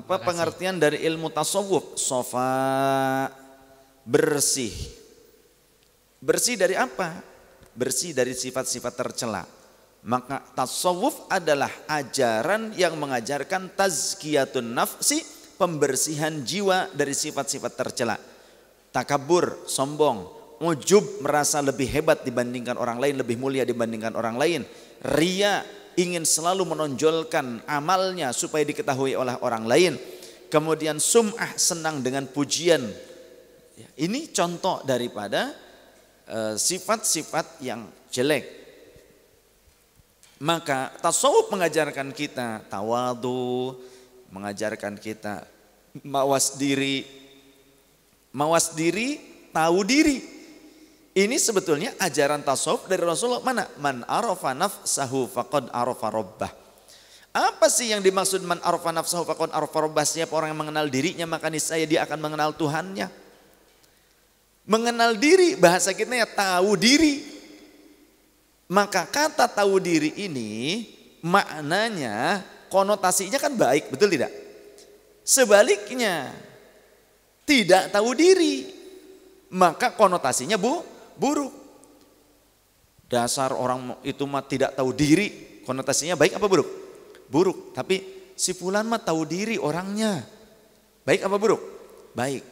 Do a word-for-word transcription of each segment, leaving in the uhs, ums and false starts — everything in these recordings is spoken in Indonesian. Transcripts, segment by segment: Apa makasih. Pengertian dari ilmu tasawuf? Sofa, bersih. Bersih dari apa? Bersih dari sifat-sifat tercela. Maka tasawuf adalah ajaran yang mengajarkan tazkiyatun nafsi, pembersihan jiwa dari sifat-sifat tercela. Takabur, sombong. Ujub, merasa lebih hebat dibandingkan orang lain, lebih mulia dibandingkan orang lain. Ria, ingin selalu menonjolkan amalnya supaya diketahui oleh orang lain. Kemudian sum'ah, senang dengan pujian. Ini contoh daripada sifat-sifat yang jelek. Maka tasawuf mengajarkan kita tawadu, mengajarkan kita mawas diri. Mawas diri, tahu diri. Ini sebetulnya ajaran tasawuf dari Rasulullah. Mana? Man arafa nafsahu faqad arafa rabbah. Apa sih yang dimaksud man arafa nafsahu faqad arafa rabbah? Siapa orang yang mengenal dirinya, maka niscaya dia akan mengenal Tuhannya. Mengenal diri, bahasa kita ya tahu diri. Maka kata tahu diri ini maknanya, konotasinya kan baik, betul tidak? Sebaliknya, tidak tahu diri, maka konotasinya bu buruk. Dasar orang itu mah tidak tahu diri, konotasinya baik apa buruk? Buruk. Tapi si fulan mah tahu diri orangnya, baik apa buruk? Baik.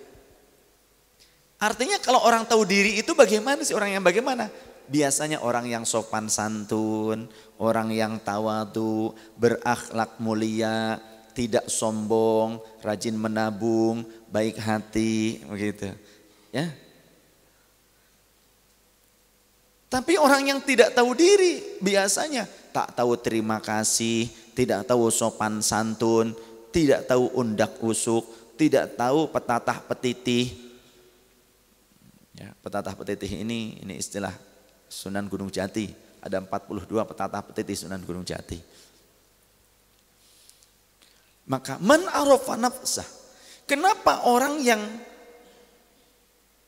Artinya kalau orang tahu diri itu bagaimana sih, orang yang bagaimana? Biasanya orang yang sopan santun, orang yang tawadu, berakhlak mulia, tidak sombong, rajin menabung, baik hati, begitu ya. Tapi orang yang tidak tahu diri biasanya tak tahu terima kasih, tidak tahu sopan santun, tidak tahu undak usuk, tidak tahu petatah petitih. Ya, petatah petitih ini ini istilah Sunan Gunung Jati. Ada empat puluh dua petatah petitih Sunan Gunung Jati. Maka man arafa nafsah. Kenapa orang yang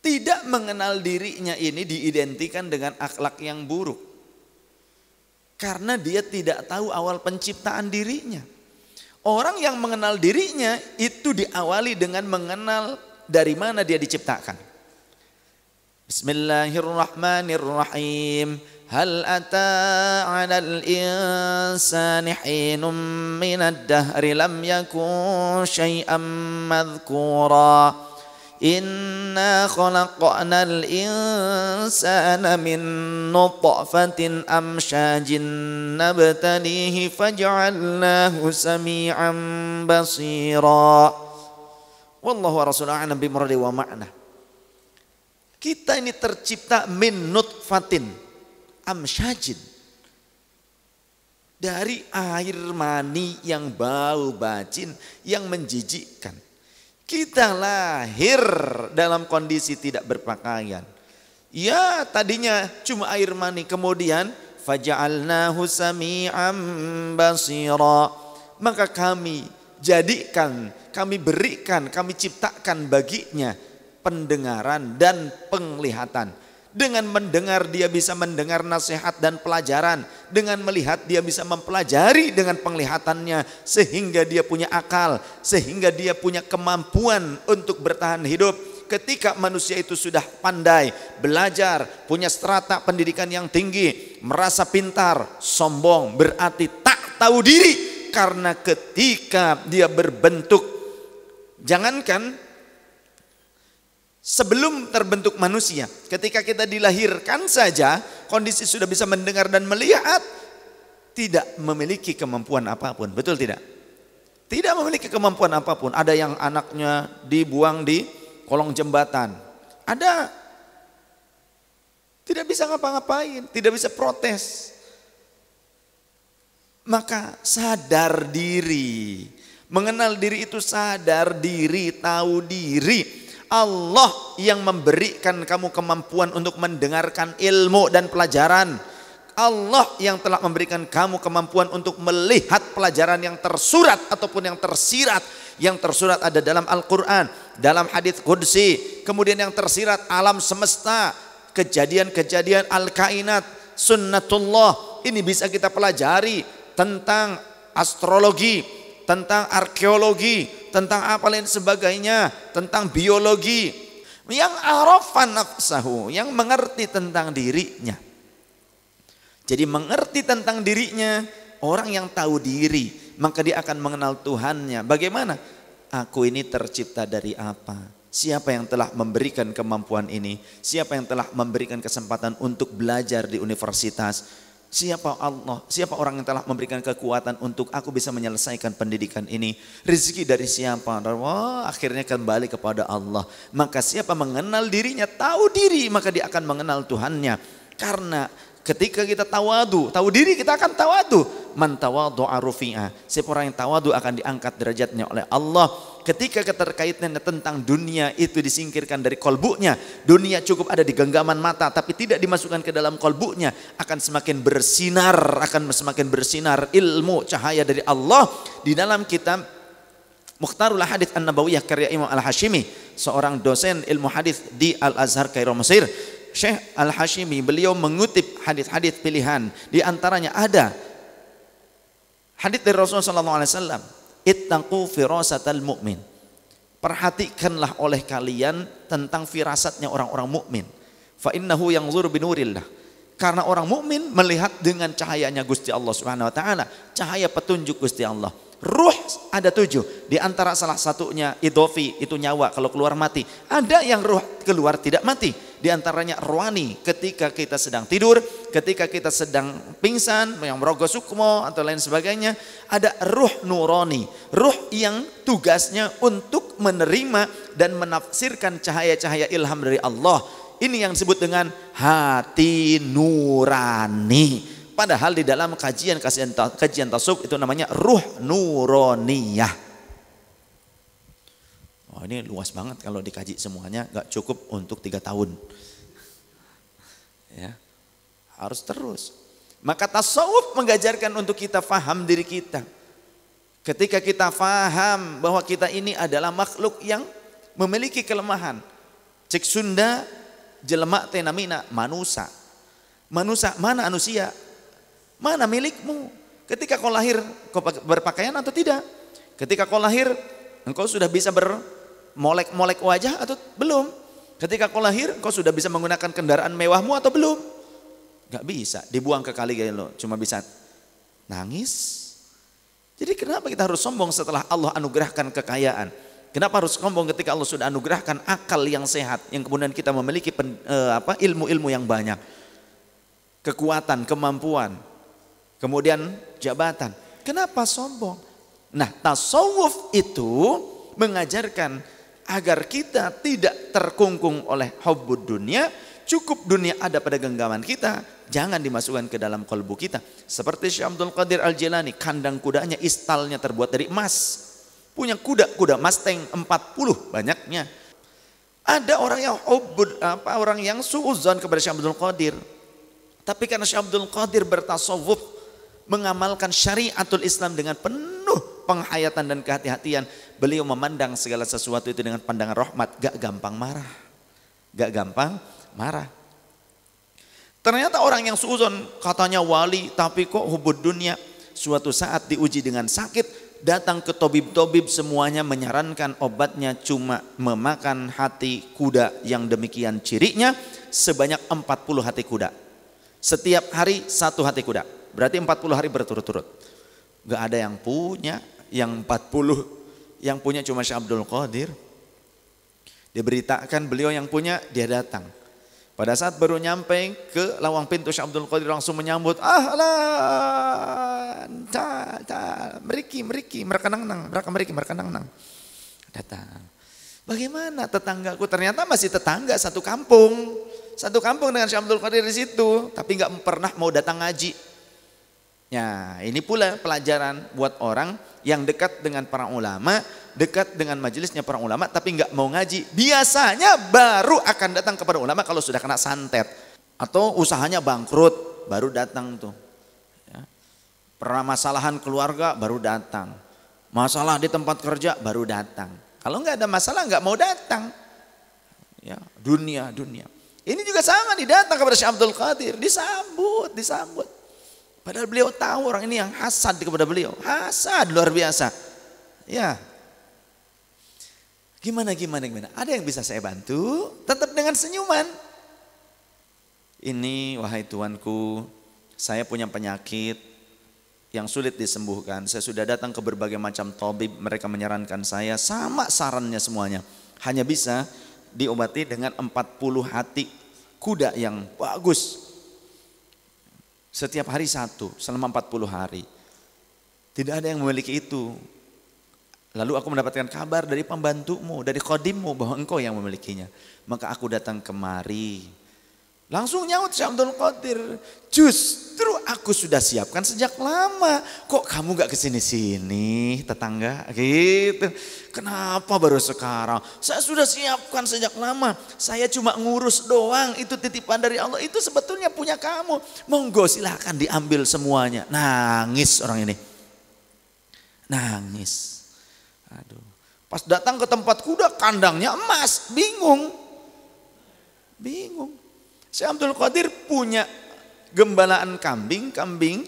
tidak mengenal dirinya ini diidentikan dengan akhlak yang buruk? Karena dia tidak tahu awal penciptaan dirinya. Orang yang mengenal dirinya itu diawali dengan mengenal dari mana dia diciptakan. Bismillahirrahmanirrahim. Hal ata 'alal insani hinum minad dahri lam yakun syai'an madhkura. Inna khalaqnal insana min nutfatin amsyajin nabtalihi faj'alnahu sami'an basira. Wallahu wa rasuluhu a'lam bimuradi wa ma'na. Kita ini tercipta min nutfatin amsyajin, dari air mani yang bau bacin, yang menjijikkan. Kita lahir dalam kondisi tidak berpakaian. Ya, tadinya cuma air mani, kemudian faja'alnahu sami'an basira. Maka kami jadikan, kami berikan, kami ciptakan baginya pendengaran dan penglihatan. Dengan mendengar dia bisa mendengar nasihat dan pelajaran. Dengan melihat dia bisa mempelajari dengan penglihatannya. Sehingga dia punya akal. Sehingga dia punya kemampuan untuk bertahan hidup. Ketika manusia itu sudah pandai, belajar, punya strata pendidikan yang tinggi, merasa pintar, sombong, berarti tak tahu diri. Karena ketika dia berbentuk, jangankan sebelum terbentuk manusia, ketika kita dilahirkan saja, kondisi sudah bisa mendengar dan melihat, tidak memiliki kemampuan apapun, betul tidak? Tidak memiliki kemampuan apapun. Ada yang anaknya dibuang di kolong jembatan, ada tidak bisa ngapa-ngapain, tidak bisa protes. Maka sadar diri, mengenal diri itu sadar diri, tahu diri. Allah yang memberikan kamu kemampuan untuk mendengarkan ilmu dan pelajaran. Allah yang telah memberikan kamu kemampuan untuk melihat pelajaran yang tersurat ataupun yang tersirat. Yang tersurat ada dalam Al-Quran, dalam hadits Qudsi. Kemudian yang tersirat alam semesta, kejadian-kejadian al-kainat, sunnatullah. Ini bisa kita pelajari tentang astrologi, tentang arkeologi, tentang apa lain sebagainya, tentang biologi. Yang arafan nafsahu, yang mengerti tentang dirinya. Jadi mengerti tentang dirinya, orang yang tahu diri, maka dia akan mengenal Tuhannya. Bagaimana? Aku ini tercipta dari apa? Siapa yang telah memberikan kemampuan ini? Siapa yang telah memberikan kesempatan untuk belajar di universitas? Siapa Allah? Siapa orang yang telah memberikan kekuatan untuk aku bisa menyelesaikan pendidikan ini? Rezeki dari siapa? Wah, akhirnya kembali kepada Allah. Maka siapa mengenal dirinya, tahu diri, maka dia akan mengenal Tuhannya. Karena ketika kita tawadu, tahu diri, kita akan tawadu. Man tawadu'a rufi'ah. Siapa orang yang tawadu akan diangkat derajatnya oleh Allah. Ketika keterkaitannya tentang dunia itu disingkirkan dari kolbunya, dunia cukup ada di genggaman mata tapi tidak dimasukkan ke dalam kolbunya, akan semakin bersinar, akan semakin bersinar ilmu cahaya dari Allah di dalam kitab Mukhtarul Hadits An-Nabawiyah karya Imam al-Hashimi, seorang dosen ilmu hadits di Al-Azhar Kairo Mesir. Syekh al-Hashimi beliau mengutip hadits-hadits pilihan, di antaranya ada hadits dari Rasulullah sallallahu alaihi wasallam, ittaqu firasatal mu'min. Perhatikanlah oleh kalian tentang firasatnya orang-orang mukmin. Fa innahu yanzur binurillah. Karena orang mukmin melihat dengan cahayanya Gusti Allah Subhanahu wa taala, cahaya petunjuk Gusti Allah. Ruh ada tujuh, di antara salah satunya idhofi, itu nyawa kalau keluar mati. Ada yang ruh keluar tidak mati, di antaranya ruani, ketika kita sedang tidur, ketika kita sedang pingsan, yang merogoh sukmo atau lain sebagainya. Ada ruh nurani, ruh yang tugasnya untuk menerima dan menafsirkan cahaya-cahaya ilham dari Allah. Ini yang disebut dengan hati nurani. Padahal di dalam kajian kajian, kajian tasawuf itu namanya ruh nuroniyah. Oh, ini luas banget kalau dikaji semuanya, nggak cukup untuk tiga tahun. Ya, harus terus. Maka tasawuf mengajarkan untuk kita faham diri kita. Ketika kita faham bahwa kita ini adalah makhluk yang memiliki kelemahan. Cek Sunda, jelema teh namina manusa. Manusa mana manusia? Mana milikmu? Ketika kau lahir, kau berpakaian atau tidak? Ketika kau lahir, engkau sudah bisa bermolek-molek wajah atau belum? Ketika kau lahir, kau sudah bisa menggunakan kendaraan mewahmu atau belum? Gak bisa, dibuang ke kali lo, cuma bisa nangis. Jadi kenapa kita harus sombong setelah Allah anugerahkan kekayaan? Kenapa harus sombong ketika Allah sudah anugerahkan akal yang sehat, yang kemudian kita memiliki pen, eh, apa, ilmu-ilmu yang banyak? Kekuatan, kemampuan, kemudian jabatan. Kenapa sombong? Nah, tasawuf itu mengajarkan agar kita tidak terkungkung oleh hubbud dunia. Cukup dunia ada pada genggaman kita, jangan dimasukkan ke dalam kalbu kita. Seperti Syekh Abdul Qadir Al-Jilani, kandang kudanya, istalnya terbuat dari emas. Punya kuda-kuda mustang empat puluh banyaknya. Ada orang yang hubbud, apa orang yang suuzon kepada Syekh Abdul Qadir. Tapi karena Syekh Abdul Qadir bertasawuf, mengamalkan syariatul Islam dengan penuh penghayatan dan kehati-hatian, beliau memandang segala sesuatu itu dengan pandangan rahmat, gak gampang marah. Gak gampang marah. Ternyata orang yang suuzon, katanya wali, tapi kok hubud dunia. Suatu saat diuji dengan sakit, datang ke tobib-tobib, semuanya menyarankan obatnya cuma memakan hati kuda yang demikian cirinya, sebanyak empat puluh hati kuda. Setiap hari satu hati kuda. Berarti empat puluh hari berturut-turut. Gak ada yang punya yang empat puluh. Yang punya cuma Syekh Abdul Qadir. Diberitakan beliau yang punya, dia datang. Pada saat baru nyampe ke lawang pintu, Syekh Abdul Qadir langsung menyambut. Ahlan, ta, ta, meriki, meriki, mereka nang-nang, mereka meriki, mereka nang-nang. Datang. Bagaimana tetanggaku? Ternyata masih tetangga satu kampung. Satu kampung dengan Syekh Abdul Qadir di situ, tapi nggak pernah mau datang ngaji. Ya, ini pula pelajaran buat orang yang dekat dengan para ulama, dekat dengan majelisnya para ulama, tapi nggak mau ngaji. Biasanya baru akan datang kepada ulama kalau sudah kena santet atau usahanya bangkrut, baru datang tuh. Ya. Permasalahan keluarga baru datang, masalah di tempat kerja baru datang. Kalau nggak ada masalah nggak mau datang. Ya, dunia, dunia. Ini juga sama, didatang kepada Syekh Abdul Qadir, disambut, disambut. Padahal beliau tahu orang ini yang hasad kepada beliau, hasad luar biasa. Ya, Gimana, gimana, gimana? Ada yang bisa saya bantu? Tetap dengan senyuman. Ini, wahai Tuanku, saya punya penyakit yang sulit disembuhkan. Saya sudah datang ke berbagai macam tabib, mereka menyarankan saya, sama sarannya semuanya. Hanya bisa diobati dengan empat puluh hati kuda yang bagus. Setiap hari satu, selama empat puluh hari. Tidak ada yang memiliki itu. Lalu aku mendapatkan kabar dari pembantumu, dari khadimmu bahwa engkau yang memilikinya. Maka aku datang kemari. Langsung nyaut Syekh Abdul Qadir. Justru aku sudah siapkan sejak lama. Kok kamu gak kesini-sini tetangga gitu. Kenapa baru sekarang? Saya sudah siapkan sejak lama. Saya cuma ngurus doang. Itu titipan dari Allah. Itu sebetulnya punya kamu. Monggo silahkan diambil semuanya. Nangis orang ini. Nangis. Aduh, pas datang ke tempat kuda kandangnya emas, bingung, bingung. Syekh Abdul Qadir punya gembalaan kambing, kambing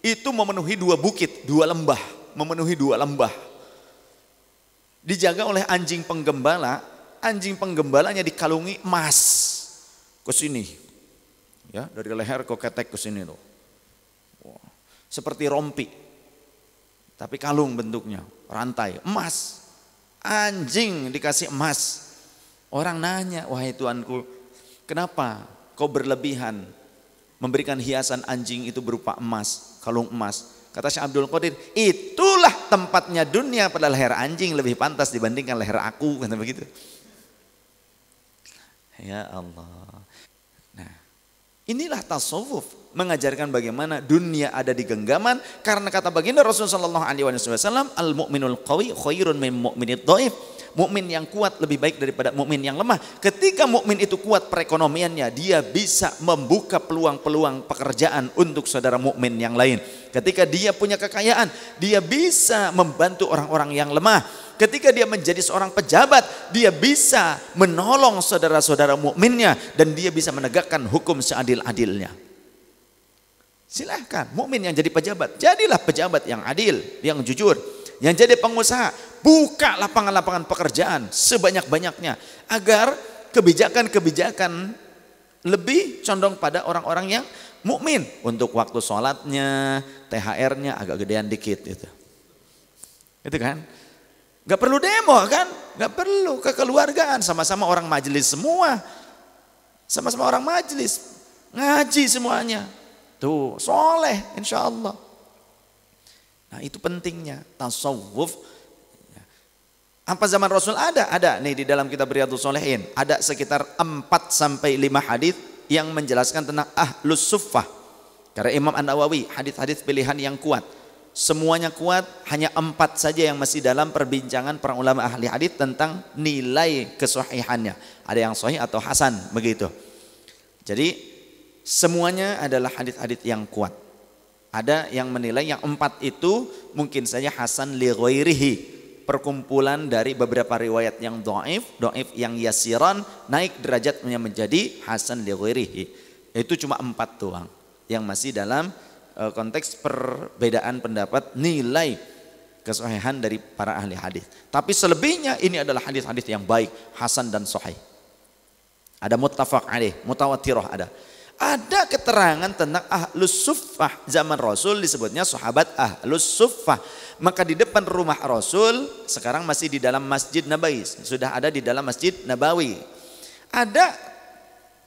itu memenuhi dua bukit, dua lembah, memenuhi dua lembah. Dijaga oleh anjing penggembala, anjing penggembalanya dikalungi emas ke sini, ya dari leher ke ketek ke sini tuh, wow. Seperti rompi. Tapi kalung bentuknya, rantai, emas. Anjing dikasih emas. Orang nanya, wahai Tuanku, kenapa kau berlebihan memberikan hiasan anjing itu berupa emas, kalung emas. Kata Syekh Abdul Qadir, itulah tempatnya dunia pada leher anjing, lebih pantas dibandingkan leher aku, kata begitu. Ya Allah. Nah, inilah tasawuf. Mengajarkan bagaimana dunia ada di genggaman, karena kata baginda Rasulullah shallallahu alaihi wasallam, al mu'minul qawi khairun min mu'minid dhaif. Mukmin yang kuat lebih baik daripada mukmin yang lemah. Ketika mukmin itu kuat perekonomiannya, dia bisa membuka peluang-peluang pekerjaan untuk saudara mukmin yang lain. Ketika dia punya kekayaan, dia bisa membantu orang-orang yang lemah. Ketika dia menjadi seorang pejabat, dia bisa menolong saudara-saudara mukminnya dan dia bisa menegakkan hukum seadil-adilnya. Silahkan, mukmin yang jadi pejabat, jadilah pejabat yang adil, yang jujur. Yang jadi pengusaha, buka lapangan-lapangan pekerjaan sebanyak-banyaknya agar kebijakan-kebijakan lebih condong pada orang-orang yang mukmin. Untuk waktu sholatnya, T H R-nya agak gedean dikit gitu. Itu kan? Gak perlu demo kan? Gak perlu, kekeluargaan, sama-sama orang majelis semua, sama-sama orang majelis, ngaji semuanya. Tuh, soleh insya Allah. Nah itu pentingnya tasawuf. Apa zaman Rasul ada? Ada nih di dalam kitab Riyadhus Shalihin. Ada sekitar empat sampai lima hadis yang menjelaskan tentang ahlus suffah. Karena Imam An Nawawi, hadis-hadis pilihan yang kuat. Semuanya kuat, hanya empat saja yang masih dalam perbincangan para ulama ahli hadis tentang nilai kesahihannya. Ada yang sahih atau hasan begitu. Jadi semuanya adalah hadits-hadits yang kuat. Ada yang menilai yang empat itu mungkin saja hasan li ghairihi, perkumpulan dari beberapa riwayat yang dhaif, dhaif yang yasiran, naik derajatnya menjadi hasan li ghairihi. Itu cuma empat doang yang masih dalam konteks perbedaan pendapat nilai kesahihan dari para ahli hadits. Tapi selebihnya ini adalah hadits-hadits yang baik, hasan dan sahih. Ada muttafaq alaih, mutawatirah ada. Ada keterangan tentang ahlus suffah. Zaman Rasul disebutnya sahabat ahlus suffah. Maka di depan rumah Rasul, sekarang masih di dalam Masjid Nabawi, sudah ada di dalam Masjid Nabawi. Ada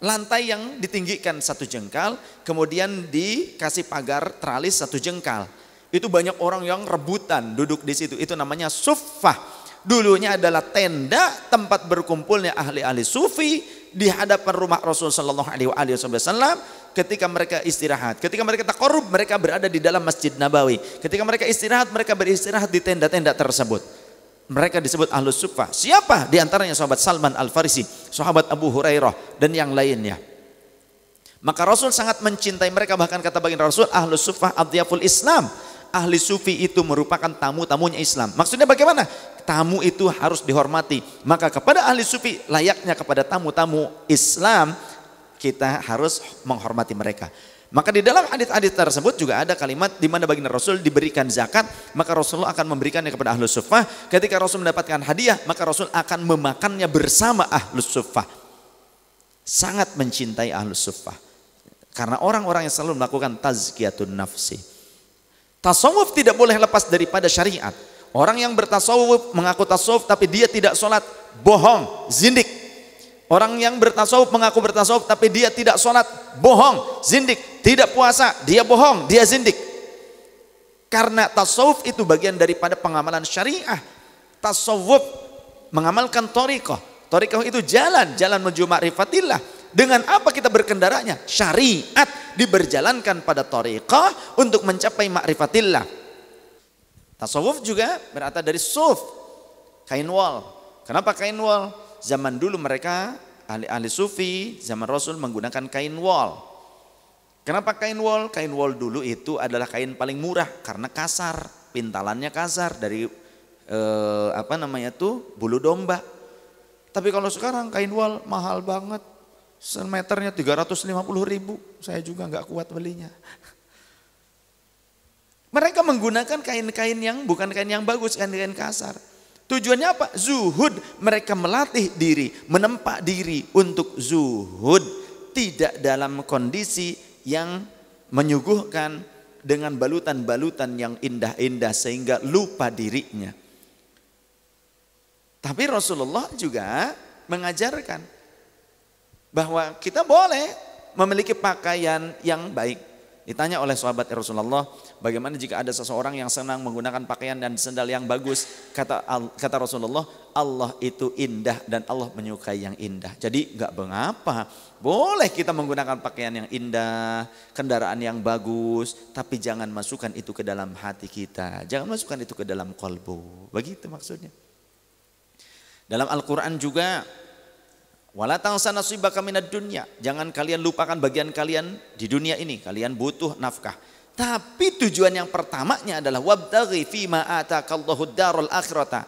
lantai yang ditinggikan satu jengkal, kemudian dikasih pagar teralis satu jengkal. Itu banyak orang yang rebutan duduk di situ. Itu namanya suffah. Dulunya adalah tenda tempat berkumpulnya ahli-ahli sufi di hadapan rumah Rasul sallallahu alaihi wasallam. Ketika mereka istirahat, ketika mereka taqarrub, mereka berada di dalam Masjid Nabawi. Ketika mereka istirahat, mereka beristirahat di tenda-tenda tersebut. Mereka disebut ahlus suffah. Siapa di antaranya? Sahabat Salman al Farisi, sahabat Abu Hurairah dan yang lainnya. Maka Rasul sangat mencintai mereka, bahkan kata baginda Rasul, ahlus suffah adiyaful Islam. Ahli sufi itu merupakan tamu-tamunya Islam. Maksudnya bagaimana? Tamu itu harus dihormati. Maka kepada ahli sufi, layaknya kepada tamu-tamu Islam, kita harus menghormati mereka. Maka di dalam hadis-hadis tersebut juga ada kalimat di mana baginda Rasul diberikan zakat, maka Rasulullah akan memberikannya kepada ahlus suffah. Ketika Rasul mendapatkan hadiah, maka Rasul akan memakannya bersama ahlus suffah. Sangat mencintai ahlus suffah. Karena orang-orang yang selalu melakukan tazkiyatun nafsi. Tasawuf tidak boleh lepas daripada syariat. Orang yang bertasawuf mengaku tasawuf tapi dia tidak sholat, bohong, zindik. Orang yang bertasawuf mengaku bertasawuf tapi dia tidak sholat, bohong, zindik. Tidak puasa, dia bohong, dia zindik. Karena tasawuf itu bagian daripada pengamalan syariah. Tasawuf mengamalkan thariqah. Thariqah itu jalan, jalan menuju ma'rifatillah. Dengan apa kita berkendaranya? Syariat diberjalankan pada thariqah untuk mencapai ma'rifatillah. Tasawuf juga berasal dari suf, kain wal. Kenapa kain wal? Zaman dulu mereka, ahli-ahli sufi, zaman Rasul menggunakan kain wol. Kenapa kain wol? Kain wol dulu itu adalah kain paling murah karena kasar, pintalannya kasar dari eh, apa namanya tuh bulu domba. Tapi kalau sekarang kain wol mahal banget, semeternya tiga ratus lima puluh ribu, saya juga nggak kuat belinya. Mereka menggunakan kain-kain yang bukan kain yang bagus, kain-kain kasar. Tujuannya apa? Zuhud. Mereka melatih diri, menempa diri untuk zuhud. Tidak dalam kondisi yang menyuguhkan dengan balutan-balutan yang indah-indah sehingga lupa dirinya. Tapi Rasulullah juga mengajarkan bahwa kita boleh memiliki pakaian yang baik. Ditanya oleh sahabat Rasulullah, bagaimana jika ada seseorang yang senang menggunakan pakaian dan sendal yang bagus? Kata kata Rasulullah, Allah itu indah dan Allah menyukai yang indah. Jadi nggak mengapa, boleh kita menggunakan pakaian yang indah, kendaraan yang bagus, tapi jangan masukkan itu ke dalam hati kita, jangan masukkan itu ke dalam qalbu. Begitu maksudnya. Dalam Al-Quran juga, wala tansa nasibaka minad dunya, jangan kalian lupakan bagian kalian di dunia ini, kalian butuh nafkah. Tapi tujuan yang pertamanya adalah wabtaghi fima atakallahu darul akhirata.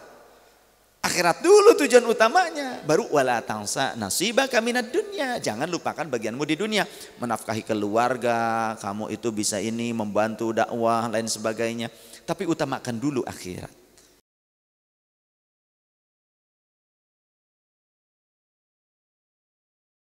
Akhirat dulu tujuan utamanya, baru wala tansa nasibaka minad dunya, jangan lupakan bagianmu di dunia, menafkahi keluarga, kamu itu bisa ini membantu dakwah lain sebagainya, tapi utamakan dulu akhirat.